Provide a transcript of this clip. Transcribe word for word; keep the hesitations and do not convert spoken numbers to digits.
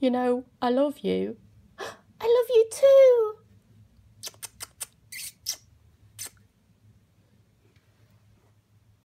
you know, I love you. I love you too.